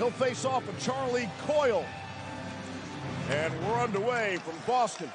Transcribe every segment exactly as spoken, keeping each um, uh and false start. He'll face off with Charlie Coyle. And we're underway from Boston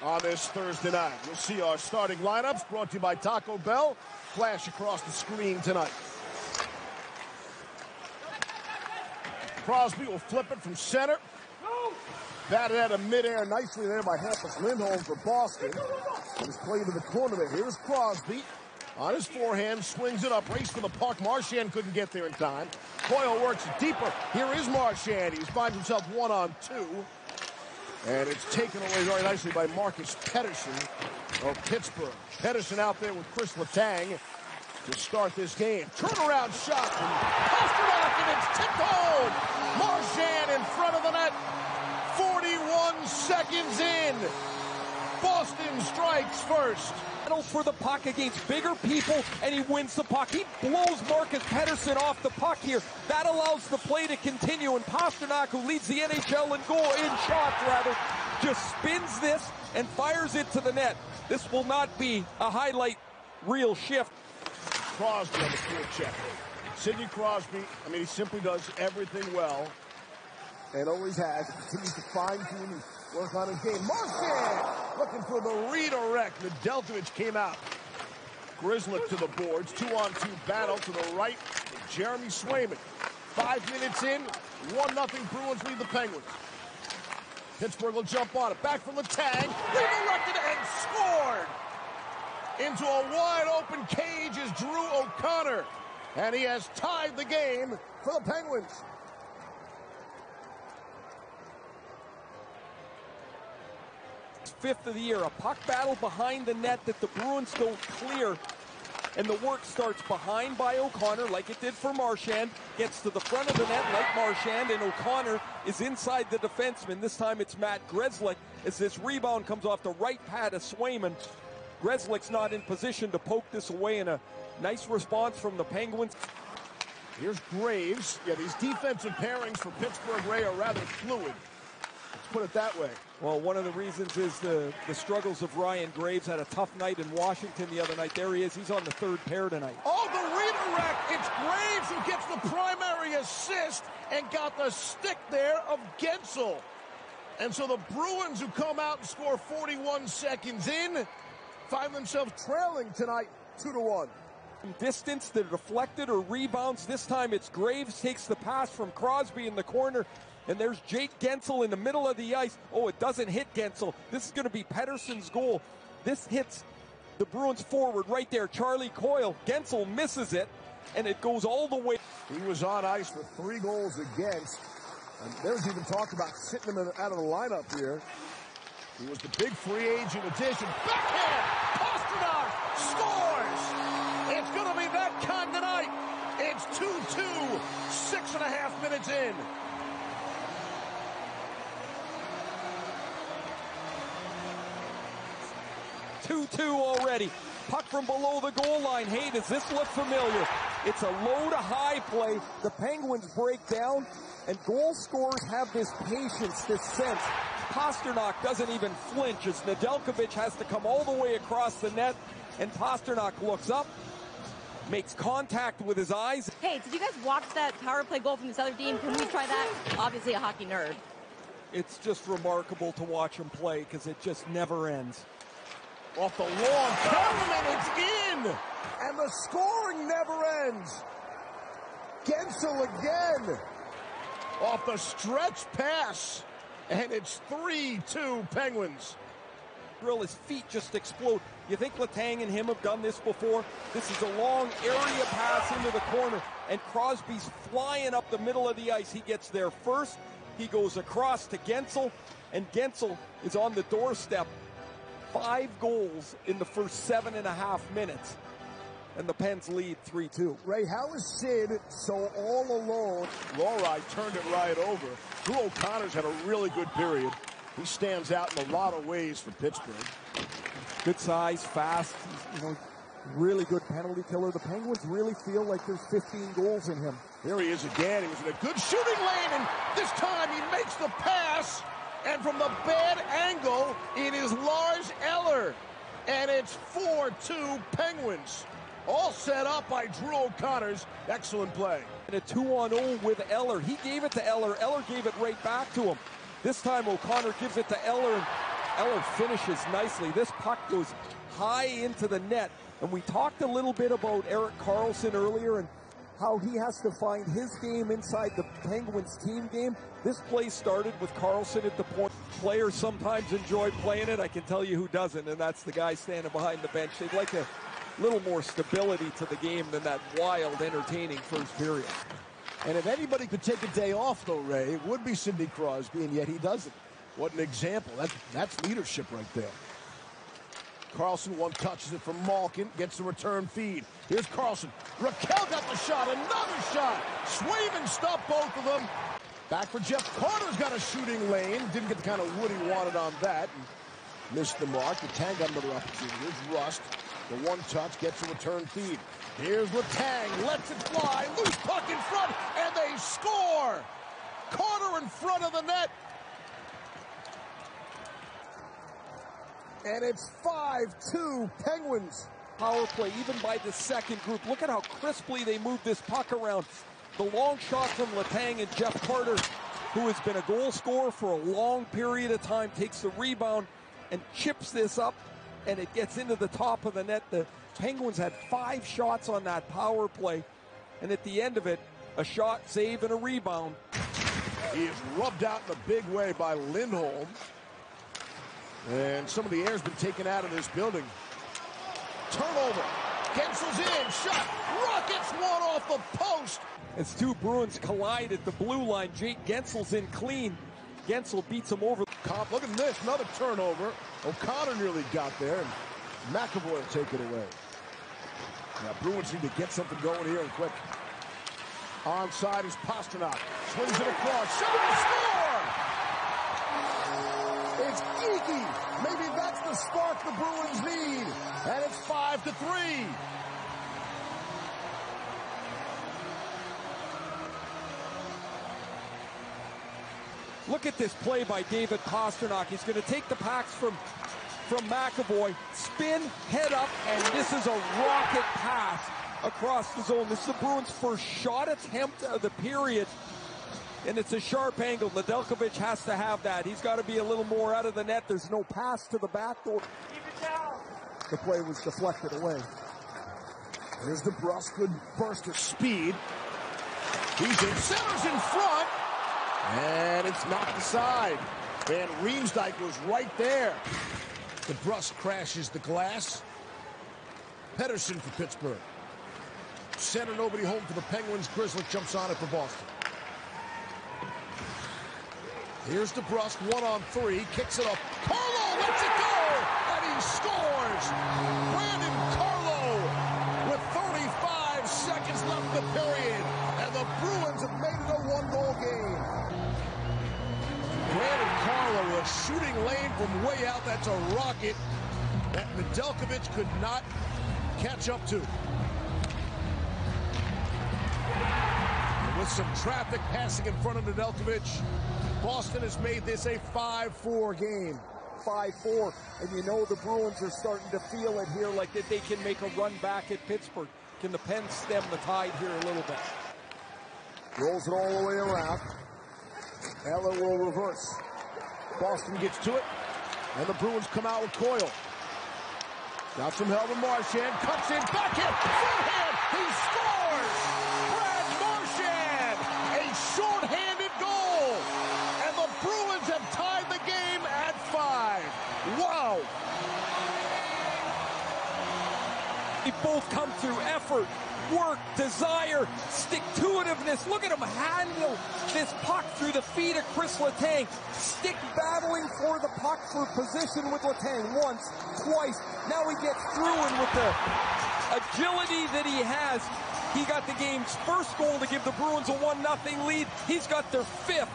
on this Thursday night. You'll see our starting lineups brought to you by Taco Bell. Flash across the screen tonight. Crosby will flip it from center. Batted out of midair nicely there by Hampus Lindholm for Boston. He's played to the corner there. Here's Crosby on his forehand, swings it up, race to the puck. Marchand couldn't get there in time. Coyle works deeper. Here is Marchand. He finds himself one on two. And it's taken away very nicely by Marcus Pettersson of Pittsburgh. Pettersson out there with Kris Letang to start this game. Turnaround shot from Pastrnak, and it's tipped home. Marchand in front of the net. forty-one seconds in. Boston strikes first. Battles for the puck against bigger people, and he wins the puck. He blows Marcus Pettersson off the puck here. That allows the play to continue, and Pastrnak, who leads the N H L in goal, in shots rather, just spins this and fires it to the net. This will not be a highlight reel shift. Crosby on the field check. Sidney Crosby, I mean, he simply does everything well. And always has. Continues to fine-tune and work on his game. Marchand looking for the redirect. Nedeljkovic came out. Grzelcyk to the boards. Two-on-two battle to the right. Jeremy Swayman. Five minutes in. one nothing Bruins lead the Penguins. Pittsburgh will jump on it. Back from Letang. Redirected and scored. Into a wide-open cage is Drew O'Connor. And he has tied the game for the Penguins. Fifth of the year, a puck battle behind the net that the Bruins don't clear, and the work starts behind by O'Connor, like it did for Marchand. Gets to the front of the net like Marchand, and O'Connor is inside the defenseman. This time it's Matt Grzelcyk, as this rebound comes off the right pad of Swayman. Grzelcyk's not in position to poke this away, and a nice response from the Penguins. Here's Graves. Yeah, these defensive pairings for Pittsburgh Ray are rather fluid. Let's put it that way. Well, one of the reasons is the, the struggles of Ryan Graves. Had a tough night in Washington the other night. There he is. He's on the third pair tonight. Oh, the redirect. It's Graves who gets the primary assist and got the stick there of Guentzel. And so the Bruins, who come out and score forty-one seconds in, find themselves trailing tonight two to one. Distance, they're deflected or rebounds. This time it's Graves takes the pass from Crosby in the corner. And there's Jake Guentzel in the middle of the ice. Oh, it doesn't hit Guentzel. This is going to be Pettersson's goal. This hits the Bruins forward right there, Charlie Coyle. Guentzel misses it, and it goes all the way. He was on ice with three goals against. And there's even talk about sitting him out of the lineup here. He was the big free agent addition. Backhand! Pastrnak scores! It's going to be that kind tonight. It's two two, six and a half minutes in. two two already. Puck from below the goal line. Hey, does this look familiar? It's a low to high play. The Penguins break down, and goal scorers have this patience, this sense. Pastrnak doesn't even flinch as Nedeljkovic has to come all the way across the net, and Pastrnak looks up, makes contact with his eyes. Hey, did you guys watch that power play goal from this other team? Can we try that? Obviously a hockey nerd. It's just remarkable to watch him play because it just never ends. Off the long column, and it's in! And the scoring never ends! Guentzel again! Off the stretch pass, and it's three two Penguins. His feet just explode. You think Letang and him have done this before? This is a long area pass into the corner, and Crosby's flying up the middle of the ice. He gets there first, he goes across to Guentzel, and Guentzel is on the doorstep. Five goals in the first seven and a half minutes. And the Pens lead three two. Ray, how is Sid so all alone? Lowry turned it right over. Drew O'Connor's had a really good period. He stands out in a lot of ways for Pittsburgh. Good size, fast, you know, really good penalty killer. The Penguins really feel like there's fifteen goals in him. Here he is again. He was in a good shooting lane, and this time he makes the pass. And from the bad angle, it is Lars Eller. And it's four two Penguins. All set up by Drew O'Connor's excellent play. And a two on oh with Eller. He gave it to Eller. Eller gave it right back to him. This time O'Connor gives it to Eller, and Eller finishes nicely. This puck goes high into the net. And we talked a little bit about Erik Karlsson earlier and how he has to find his game inside the Penguins team game. This play started with Karlsson at the point. Players sometimes enjoy playing it. I can tell you who doesn't, and that's the guy standing behind the bench. They'd like a little more stability to the game than that wild, entertaining first period. And if anybody could take a day off, though, Ray, it would be Sidney Crosby, and yet he doesn't. What an example. That's, that's leadership right there. Karlsson, one touches it from Malkin, gets the return feed. Here's Karlsson. Raquel got the shot, another shot. Swayman stopped both of them. Back for Jeff Carter's got a shooting lane. Didn't get the kind of wood he wanted on that. And missed the mark. Letang got another opportunity. Here's Rust. The one touch gets a return feed. Here's Letang, lets it fly. Loose puck in front, and they score. Carter in front of the net. And it's five two Penguins. Power play even by the second group. Look at how crisply they move this puck around. The long shot from Letang, and Jeff Carter, who has been a goal scorer for a long period of time, takes the rebound and chips this up, and it gets into the top of the net. The Penguins had five shots on that power play, and at the end of it, a shot, save, and a rebound. He is rubbed out in a big way by Lindholm. And some of the air's been taken out of this building. Turnover. Guentzel's in. Shot. Rockets one off the post. As two Bruins collide at the blue line, Jake Guentzel's in clean. Guentzel beats him over. Cop, look at this. Another turnover. O'Connor nearly got there. And McAvoy will take it away. Now, Bruins need to get something going here and quick. Onside is Pastrnak. Swings it across. Shot and score! It's geeky. Maybe that's the spark the Bruins need. And it's five to three. Look at this play by David Pastrnak. He's going to take the packs from, from McAvoy. Spin, head up, and this is a rocket pass across the zone. This is the Bruins' first shot attempt of the period. And it's a sharp angle. Nedeljkovic has to have that. He's got to be a little more out of the net. There's no pass to the back door. Keep it down. The play was deflected away. There's DeBrusk. Good burst of speed. He's in. Center's in front. And it's knocked aside. Van Riemsdyk was right there. DeBrusk crashes the glass. Pettersson for Pittsburgh. Center, nobody home for the Penguins. Grzelcyk jumps on it for Boston. Here's DeBrusk, one on three, kicks it up. Carlo lets it go, and he scores! Brandon Carlo with thirty-five seconds left in the period, and the Bruins have made it a one-goal game. Brandon Carlo, a shooting lane from way out. That's a rocket that Nedeljkovic could not catch up to. And with some traffic passing in front of Nedeljkovic, Boston has made this a five four game. five four, and you know the Bruins are starting to feel it here, like that they can make a run back at Pittsburgh. Can the Pens stem the tide here a little bit? Rolls it all the way around. Eller will reverse. Boston gets to it, and the Bruins come out with Coyle. Got some help from Marchand, cuts in, backhand, forehand, he scores! Brad Marchand, a shorthanded goal! Bruins have tied the game at five. Wow. They both come through effort, work, desire, stick-to-itiveness. Look at him handle this puck through the feet of Kris Letang. Stick battling for the puck for position with Letang once, twice. Now he gets through, and with the agility that he has, he got the game's first goal to give the Bruins a one nothing lead. He's got their fifth.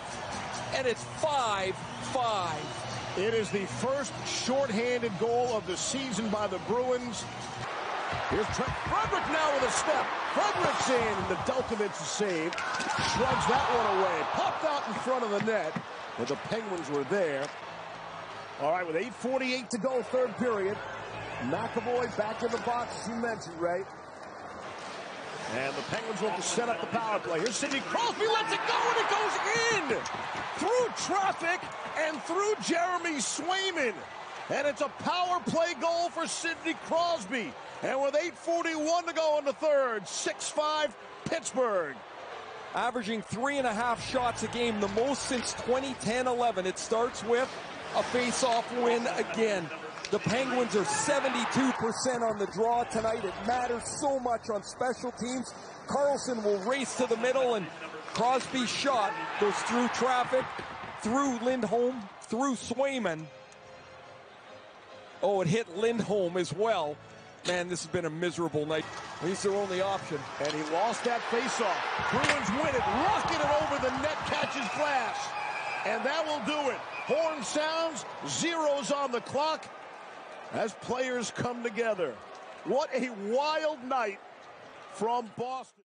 And it's five five. It is the first shorthanded goal of the season by the Bruins. Here's Trent Frederick now with a step. Frederick's in, and Nedeljkovic is saved. Shrugs that one away. Popped out in front of the net, but the Penguins were there. All right, with eight forty-eight to go, third period. McAvoy back in the box, as you mentioned, right? And the Penguins want to set up the power play. Here's Sidney Crosby, lets it go, and it goes in! Through traffic and through Jeremy Swayman. And it's a power play goal for Sidney Crosby. And with eight forty-one to go in the third, six five Pittsburgh. Averaging three and a half shots a game, the most since twenty ten eleven. It starts with a face-off win again. The Penguins are seventy-two percent on the draw tonight. It matters so much on special teams. Karlsson will race to the middle, and Crosby's shot goes through traffic, through Lindholm, through Swayman. Oh, it hit Lindholm as well. Man, this has been a miserable night. He's their only option. And he lost that faceoff. Bruins win it, rocketed over the net, catches glass. And that will do it. Horn sounds, zeros on the clock as players come together. What a wild night from Boston.